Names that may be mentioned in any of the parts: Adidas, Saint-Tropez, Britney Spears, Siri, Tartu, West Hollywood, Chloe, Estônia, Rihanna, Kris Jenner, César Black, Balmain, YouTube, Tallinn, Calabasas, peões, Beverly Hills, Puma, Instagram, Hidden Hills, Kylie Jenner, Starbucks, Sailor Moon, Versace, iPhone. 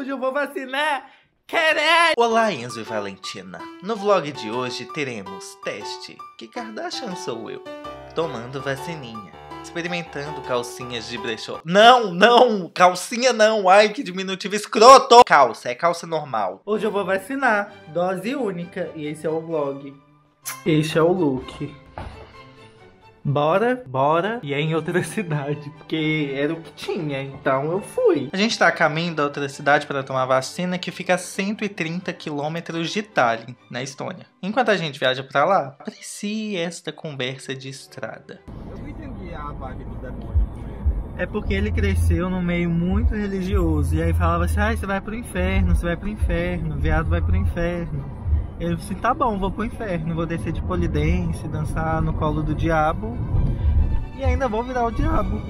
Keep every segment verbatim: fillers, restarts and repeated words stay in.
hoje eu vou vacinar. Caralho! Olá, Enzo e Valentina. No vlog de hoje teremos teste que Kardashian sou eu, tomando vacininha, experimentando calcinhas de brechó. Não, não, calcinha não, ai que diminutivo escroto. Calça, é calça normal. Hoje eu vou vacinar, dose única, e esse é o vlog. Este é o look. Bora, bora. E é em outra cidade, porque era o que tinha, então eu fui. A gente tá a caminho da outra cidade para tomar vacina, que fica a cento e trinta quilômetros de Tallinn, na Estônia. Enquanto a gente viaja pra lá, aprecie esta conversa de estrada. Eu não entendi a vibe do demônio. É porque ele cresceu num meio muito religioso, e aí falava assim, ah, você vai pro inferno, você vai pro inferno, o viado vai pro inferno. Eu disse, tá bom, vou pro inferno, vou descer de polidense, dançar no colo do diabo e ainda vou virar o diabo.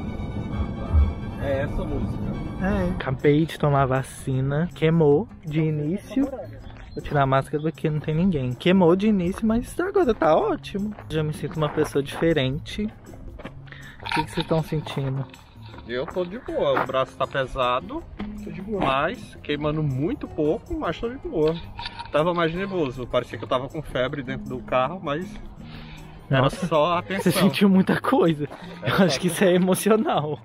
É essa música. É. Acabei de tomar vacina, queimou de início. Vou tirar a máscara porque não tem ninguém. Queimou de início, mas agora tá ótimo. Já me sinto uma pessoa diferente. O que que vocês estão sentindo? Eu tô de boa, o braço tá pesado, tô de boa. Mas queimando muito pouco, mas tô de boa. Tava mais nervoso, parecia que eu tava com febre dentro do carro, mas era Nossa, só a tensão. Você sentiu muita coisa, é, eu tá acho que isso é emocional.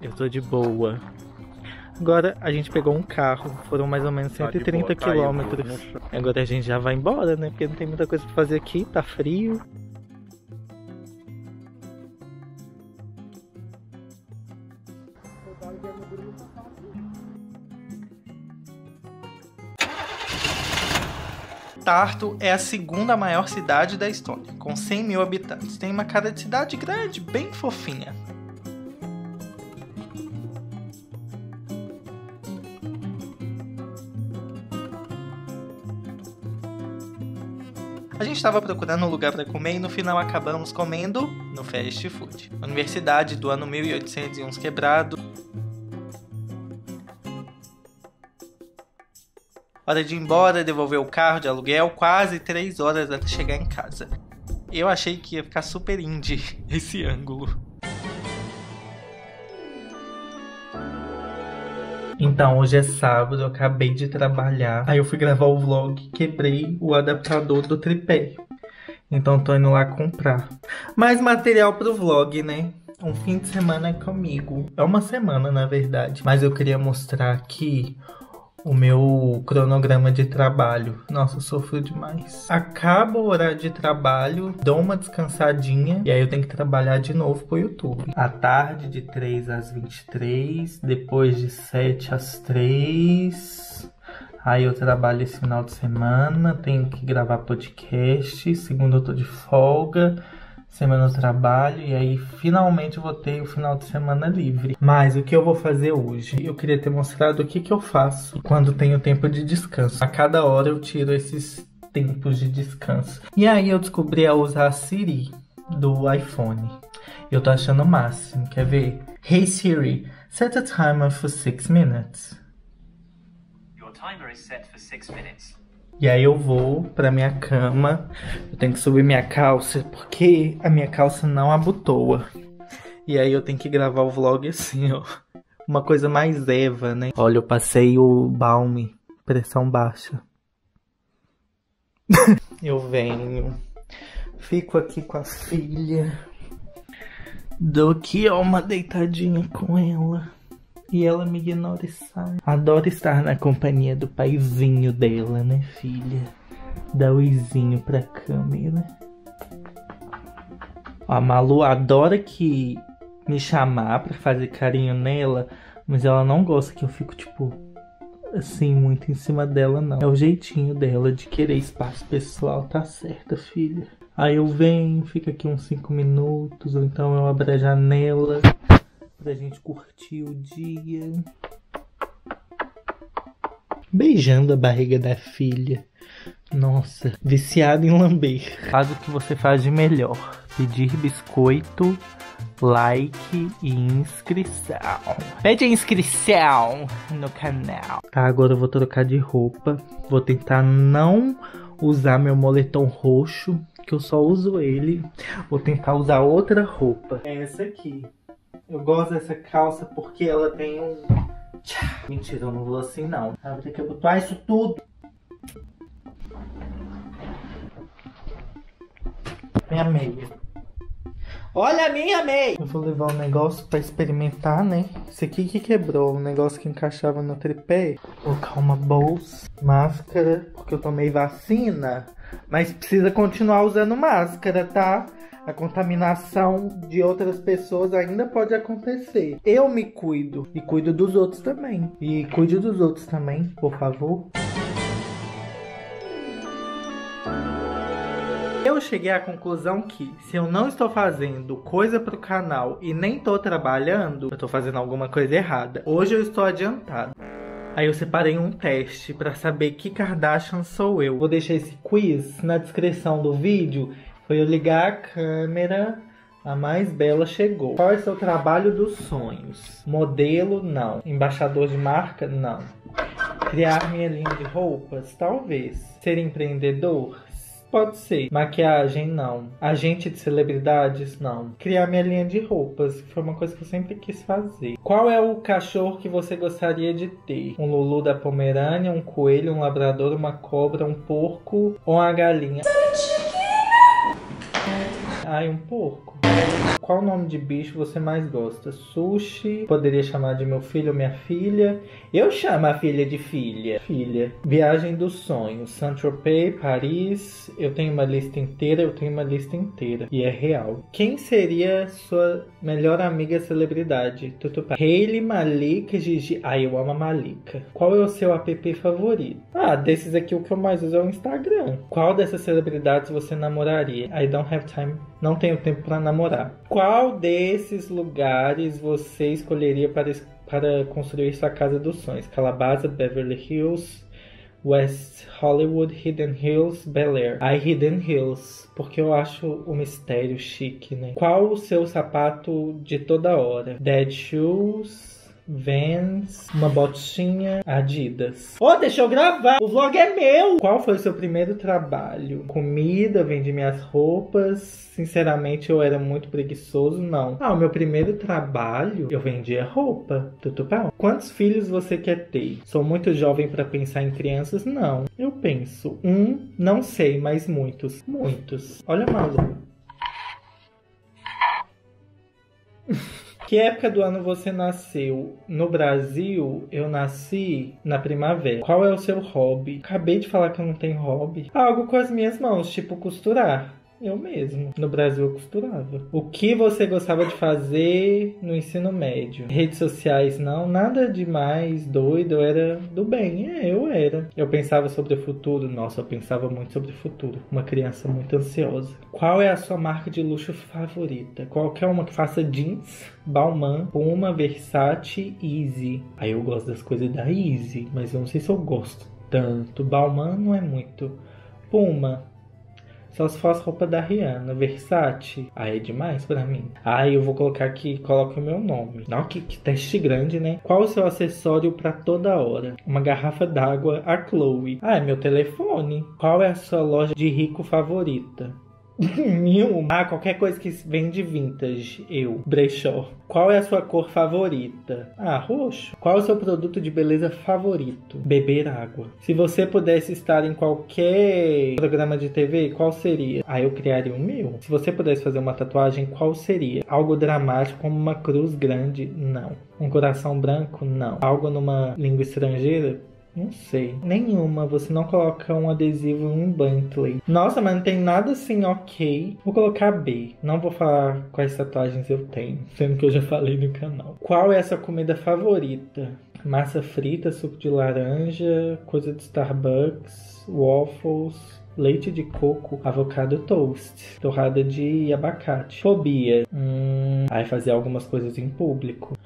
Eu tô de boa. Agora a gente pegou um carro, foram mais ou menos cento e trinta quilômetros. Agora a gente já vai embora, né, porque não tem muita coisa pra fazer aqui, tá frio. Tartu é a segunda maior cidade da Estônia, com cem mil habitantes. Tem uma cara de cidade grande, bem fofinha. A gente estava procurando um lugar para comer e no final acabamos comendo no fast food. Universidade do ano mil oitocentos e um quebrado. Hora de ir embora, devolver o carro de aluguel, quase três horas até chegar em casa. Eu achei que ia ficar super indie esse ângulo. Então, hoje é sábado, eu acabei de trabalhar. Aí eu fui gravar o vlog e quebrei o adaptador do tripé. Então tô indo lá comprar. Mais material pro vlog, né? Um fim de semana comigo. É uma semana, na verdade. Mas eu queria mostrar aqui o meu cronograma de trabalho. Nossa, eu sofro demais. Acaba o horário de trabalho, dou uma descansadinha e aí eu tenho que trabalhar de novo pro YouTube. À tarde, de três às vinte e três, depois de sete às três. Aí eu trabalho esse final de semana, tenho que gravar podcast, segunda eu tô de folga, semana eu trabalho e aí finalmente eu vou ter o final de semana livre. Mas o que eu vou fazer hoje? Eu queria ter mostrado o que que eu faço quando tenho tempo de descanso. A cada hora eu tiro esses tempos de descanso. E aí eu descobri a usar a Siri do iPhone. Eu tô achando o máximo, quer ver? Hey Siri, set a timer for six minutes. Your timer is set for six minutes. E aí eu vou pra minha cama, eu tenho que subir minha calça, porque a minha calça não abotoa. E aí eu tenho que gravar o vlog assim, ó. Uma coisa mais Eva, né? Olha, eu passei o Balmain, pressão baixa. Eu venho, fico aqui com a filha, dou aqui, ó, uma deitadinha com ela. E ela me ignora e sai. Adoro estar na companhia do paizinho dela, né, filha? Dá oizinho pra câmera. A Malu adora que me chamar pra fazer carinho nela, mas ela não gosta que eu fico, tipo, assim, muito em cima dela, não. É o jeitinho dela de querer espaço pessoal, tá certa, filha. Aí eu venho, fico aqui uns cinco minutos, ou então eu abro a janela pra gente curtir o dia. Beijando a barriga da filha. Nossa, viciado em lamber. Faz o que você faz de melhor. Pedir biscoito, like e inscrição. Pede a inscrição no canal. Tá, agora eu vou trocar de roupa. Vou tentar não usar meu moletom roxo, que eu só uso ele. Vou tentar usar outra roupa. É essa aqui. Eu gosto dessa calça porque ela tem um Mentira, eu não vou assim não. Eu vou ter que botar isso tudo. Minha meia. Olha a minha meia! Eu vou levar um negócio pra experimentar, né? Esse aqui que quebrou, um negócio que encaixava no tripé. Vou colocar uma bolsa, máscara, porque eu tomei vacina. Mas precisa continuar usando máscara, tá? A contaminação de outras pessoas ainda pode acontecer. Eu me cuido. E cuido dos outros também. E cuide dos outros também, por favor. Eu cheguei à conclusão que, se eu não estou fazendo coisa pro canal e nem tô trabalhando, eu tô fazendo alguma coisa errada. Hoje eu estou adiantado. Aí eu separei um teste pra saber que Kardashian sou eu. Vou deixar esse quiz na descrição do vídeo. Foi eu ligar a câmera, a mais bela chegou. Qual é o seu trabalho dos sonhos? Modelo, não. Embaixador de marca, não. Criar minha linha de roupas, talvez. Ser empreendedor, pode ser. Maquiagem, não. Agente de celebridades, não. Criar minha linha de roupas, que foi uma coisa que eu sempre quis fazer. Qual é o cachorro que você gostaria de ter? Um lulu da Pomerânia, um coelho, um labrador, uma cobra, um porco ou uma galinha? Ai, um porco. Qual nome de bicho você mais gosta? Sushi. Poderia chamar de meu filho ou minha filha. Eu chamo a filha de filha. Filha. Viagem dos sonhos. Saint-Tropez, Paris. Eu tenho uma lista inteira, eu tenho uma lista inteira. E é real. Quem seria sua melhor amiga celebridade? Tutupá. Hailey, Malika, Gigi. Ai, eu amo a Malika. Qual é o seu app favorito? Ah, desses aqui o que eu mais uso é o Instagram. Qual dessas celebridades você namoraria? I don't have time. Não tenho tempo pra namorar. Qual desses lugares você escolheria para, para construir sua casa dos sonhos? Calabasas, Beverly Hills, West Hollywood, Hidden Hills, Bel Air. Ai, Hidden Hills, porque eu acho o mistério chique, né? Qual o seu sapato de toda hora? Dead Shoes, Vans, uma botinha, Adidas. Ô, oh, deixa eu gravar! O vlog é meu! Qual foi o seu primeiro trabalho? Comida, vendi minhas roupas. Sinceramente, eu era muito preguiçoso, não. Ah, o meu primeiro trabalho, eu vendia roupa. Tudo bom? Quantos filhos você quer ter? Sou muito jovem pra pensar em crianças? Não. Eu penso. Um, não sei, mas muitos. Muitos. Olha o maluco. Que época do ano você nasceu? No Brasil, eu nasci na primavera. Qual é o seu hobby? Acabei de falar que eu não tenho hobby. Algo com as minhas mãos, tipo costurar. Eu mesmo. No Brasil, eu costurava. O que você gostava de fazer no ensino médio? Redes sociais, não. Nada demais doido. Eu era do bem. É, eu era. Eu pensava sobre o futuro. Nossa, eu pensava muito sobre o futuro. Uma criança muito ansiosa. Qual é a sua marca de luxo favorita? Qualquer uma que faça jeans. Balmain, Puma, Versace, Easy. Aí eu gosto das coisas da Easy, mas eu não sei se eu gosto tanto. Balmain não é muito. Puma, só se faz roupa da Rihanna. Versace, aí é demais pra mim. Aí eu vou colocar aqui, coloca o meu nome. Não, que, que teste grande, né? Qual o seu acessório pra toda hora? Uma garrafa d'água, a Chloe. Ah, é meu telefone. Qual é a sua loja de rico favorita? Ah, qualquer coisa que vende vintage. Eu, brechó. Qual é a sua cor favorita? Ah, roxo. Qual é o seu produto de beleza favorito? Beber água. Se você pudesse estar em qualquer programa de T V, qual seria? Ah, eu criaria o meu. Se você pudesse fazer uma tatuagem, qual seria? Algo dramático, como uma cruz grande? Não. Um coração branco? Não. Algo numa língua estrangeira? Não sei. Nenhuma. Você não coloca um adesivo em um Bentley. Nossa, mas não tem nada assim, ok. Vou colocar B. Não vou falar quais tatuagens eu tenho, sendo que eu já falei no canal. Qual é a sua comida favorita? Massa frita, suco de laranja, coisa de Starbucks, waffles, leite de coco, avocado toast, torrada de abacate. Fobia. Hum... Aí fazer algumas coisas em público.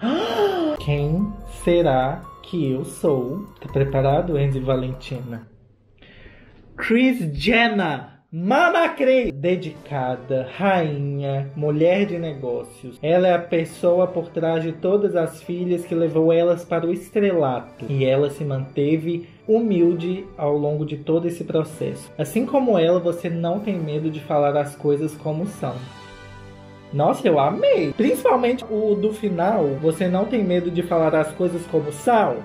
Quem será que eu sou? Tá preparado, Andy Valentina? Kris Jenner! Mama Kris! Dedicada, rainha, mulher de negócios. Ela é a pessoa por trás de todas as filhas que levou elas para o estrelato. E ela se manteve humilde ao longo de todo esse processo. Assim como ela, você não tem medo de falar as coisas como são. Nossa, eu amei. Principalmente o do final. Você não tem medo de falar as coisas como são?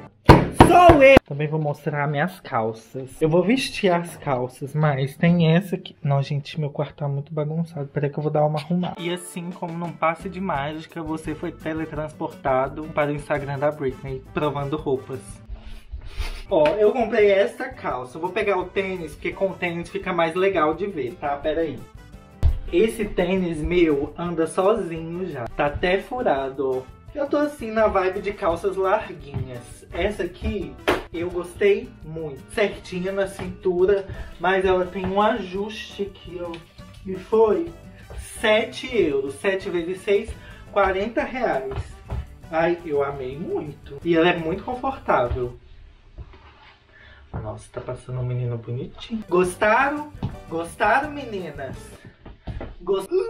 Sou eu! Também vou mostrar minhas calças. Eu vou vestir as calças, mas tem essa aqui. Não, gente, meu quarto tá muito bagunçado. Peraí que eu vou dar uma arrumada. E assim como num passe de mágica, você foi teletransportado para o Instagram da Britney, provando roupas. Ó, eu comprei essa calça. Eu vou pegar o tênis, porque com o tênis fica mais legal de ver, tá? Peraí. Esse tênis meu anda sozinho já. Tá até furado, ó. Eu tô assim na vibe de calças larguinhas. Essa aqui eu gostei muito. Certinha na cintura, mas ela tem um ajuste aqui, ó. E foi sete euros. sete vezes seis, quarenta reais. Ai, eu amei muito. E ela é muito confortável. Nossa, tá passando um menino bonitinho. Gostaram? Gostaram, meninas? Gostaram?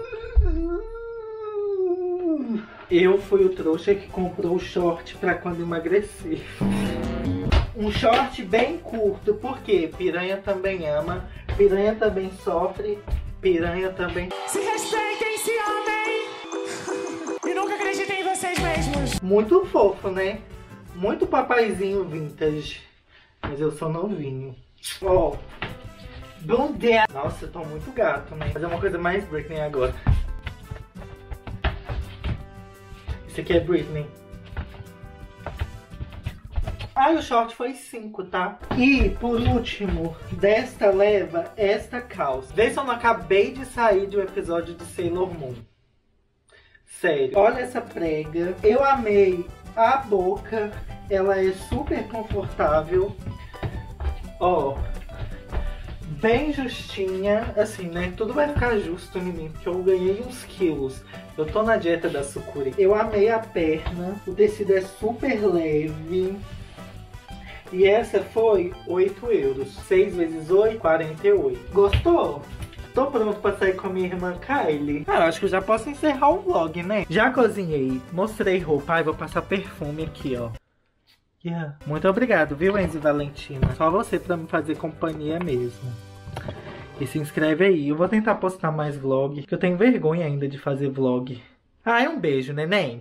Eu fui o trouxa que comprou o short pra quando emagrecer. Um short bem curto, porque piranha também ama, piranha também sofre, piranha também... Se respeitem, se amem! E nunca acreditem em vocês mesmos! Muito fofo, né? Muito papaizinho vintage. Mas eu sou novinho. Ó, bom dia! Nossa, eu tô muito gato, né? Mas é uma coisa mais Britney agora. Esse aqui é Britney. Ah, o short foi cinco, tá? E, por último, desta leva, esta calça. Vê se eu não acabei de sair de um episódio de Sailor Moon. Sério. Olha essa prega. Eu amei a boca. Ela é super confortável. Ó. Bem justinha. Assim, né? Tudo vai ficar justo em mim, porque eu ganhei uns quilos. Eu tô na dieta da Sucuri. Eu amei a perna. O tecido é super leve. E essa foi oito euros. seis vezes oito, quarenta e oito. Gostou? Tô pronto pra sair com a minha irmã Kylie. Cara, acho que eu já posso encerrar o vlog, né? Já cozinhei. Mostrei roupa. Ai, vou passar perfume aqui, ó. Yeah. Muito obrigado, viu, Enzo e Valentina? Só você pra me fazer companhia mesmo. E se inscreve aí. Eu vou tentar postar mais vlog, que eu tenho vergonha ainda de fazer vlog. Ah, é um beijo, neném.